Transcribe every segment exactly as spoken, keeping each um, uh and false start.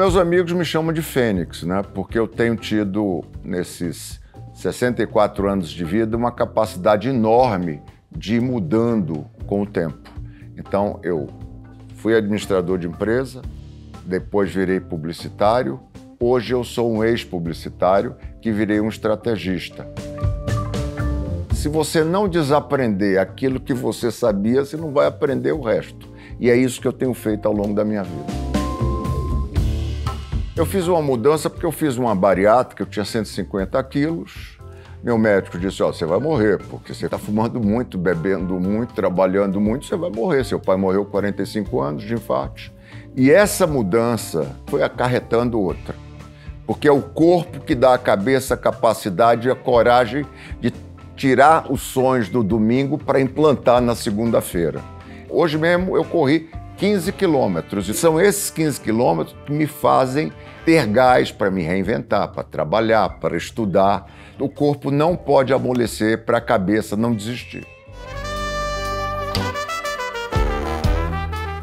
Meus amigos me chamam de Fênix, né? Porque eu tenho tido, nesses sessenta e quatro anos de vida, uma capacidade enorme de ir mudando com o tempo. Então, eu fui administrador de empresa, depois virei publicitário, hoje eu sou um ex-publicitário que virei um estrategista. Se você não desaprender aquilo que você sabia, você não vai aprender o resto. E é isso que eu tenho feito ao longo da minha vida. Eu fiz uma mudança porque eu fiz uma bariátrica, eu tinha cento e cinquenta quilos. Meu médico disse, ó, você vai morrer, porque você está fumando muito, bebendo muito, trabalhando muito, você vai morrer. Seu pai morreu com quarenta e cinco anos de infarto. E essa mudança foi acarretando outra, porque é o corpo que dá à cabeça a capacidade e a coragem de tirar os sonhos do domingo para implantar na segunda-feira. Hoje mesmo eu corri quinze quilômetros, e são esses quinze quilômetros que me fazem ter gás para me reinventar, para trabalhar, para estudar. O corpo não pode amolecer para a cabeça não desistir.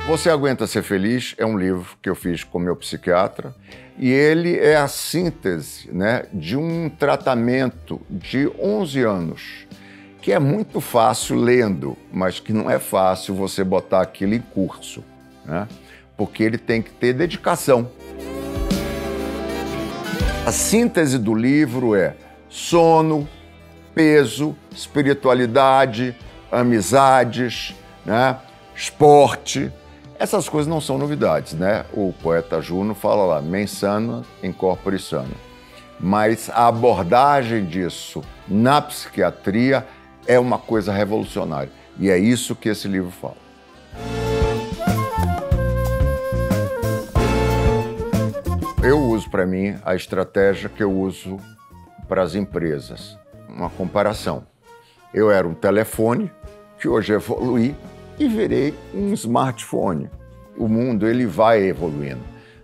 Você Aguenta Ser Feliz é um livro que eu fiz com meu psiquiatra e ele é a síntese, né, de um tratamento de onze anos, que é muito fácil lendo, mas que não é fácil você botar aquilo em curso, né, porque ele tem que ter dedicação. A síntese do livro é sono, peso, espiritualidade, amizades, né, esporte. Essas coisas não são novidades, né? O poeta Juno fala lá, mens sana in corpore sano. Mas a abordagem disso na psiquiatria é uma coisa revolucionária. E é isso que esse livro fala. Eu uso para mim a estratégia que eu uso para as empresas. Uma comparação. Eu era um telefone, que hoje evolui, e virei um smartphone. O mundo ele vai evoluindo.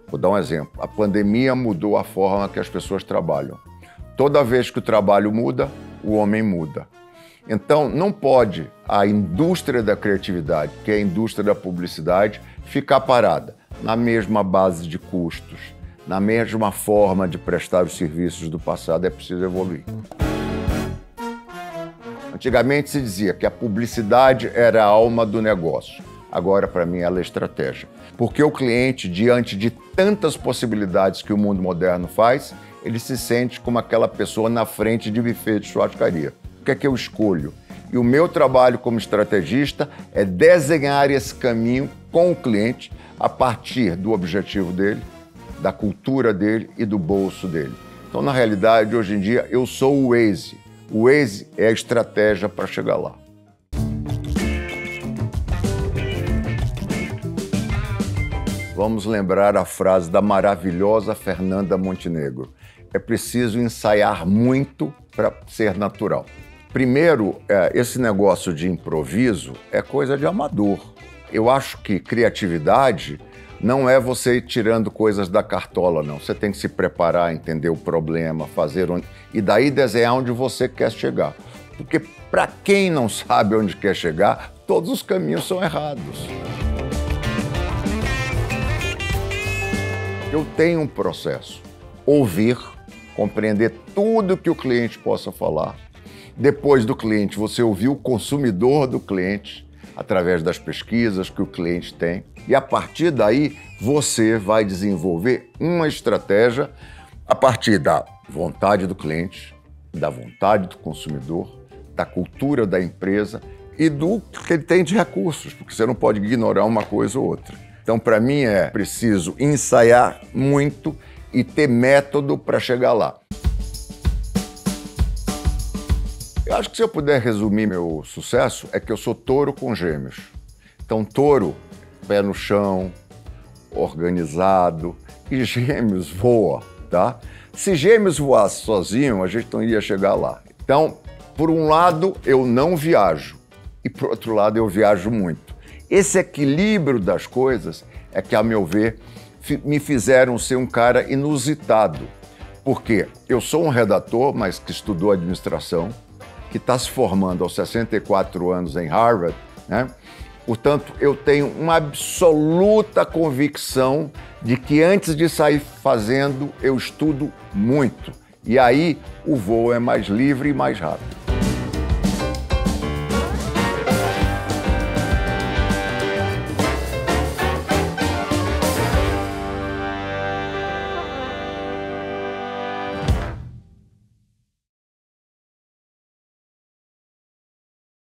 Vou dar um exemplo. A pandemia mudou a forma que as pessoas trabalham. Toda vez que o trabalho muda, o homem muda. Então, não pode a indústria da criatividade, que é a indústria da publicidade, ficar parada na mesma base de custos, na mesma forma de prestar os serviços do passado. É preciso evoluir. Antigamente se dizia que a publicidade era a alma do negócio. Agora, para mim, ela é estratégia. Porque o cliente, diante de tantas possibilidades que o mundo moderno faz, ele se sente como aquela pessoa na frente de buffet de churrascaria. O que é que eu escolho? E o meu trabalho como estrategista é desenhar esse caminho com o cliente a partir do objetivo dele, da cultura dele e do bolso dele. Então, na realidade, hoje em dia, eu sou o Waze. O Waze é a estratégia para chegar lá. Vamos lembrar a frase da maravilhosa Fernanda Montenegro. É preciso ensaiar muito para ser natural. Primeiro, esse negócio de improviso é coisa de amador. Eu acho que criatividade não é você ir tirando coisas da cartola, não. Você tem que se preparar, entender o problema, fazer onde... E daí desenhar onde você quer chegar. Porque para quem não sabe onde quer chegar, todos os caminhos são errados. Eu tenho um processo. Ouvir, compreender tudo que o cliente possa falar. Depois do cliente, você ouvir o consumidor do cliente, através das pesquisas que o cliente tem. E a partir daí, você vai desenvolver uma estratégia a partir da vontade do cliente, da vontade do consumidor, da cultura da empresa e do que ele tem de recursos, porque você não pode ignorar uma coisa ou outra. Então, para mim, é preciso ensaiar muito e ter método para chegar lá. Eu acho que se eu puder resumir meu sucesso, é que eu sou touro com gêmeos. Então, touro, pé no chão, organizado, e gêmeos voa, tá? Se gêmeos voasse sozinho, a gente não ia chegar lá. Então, por um lado, eu não viajo, e por outro lado, eu viajo muito. Esse equilíbrio das coisas é que, a meu ver, me fizeram ser um cara inusitado. Porque eu sou um redator, mas que estudou administração, que está se formando aos sessenta e quatro anos em Harvard, né? Portanto, eu tenho uma absoluta convicção de que antes de sair fazendo, eu estudo muito. E aí o voo é mais livre e mais rápido.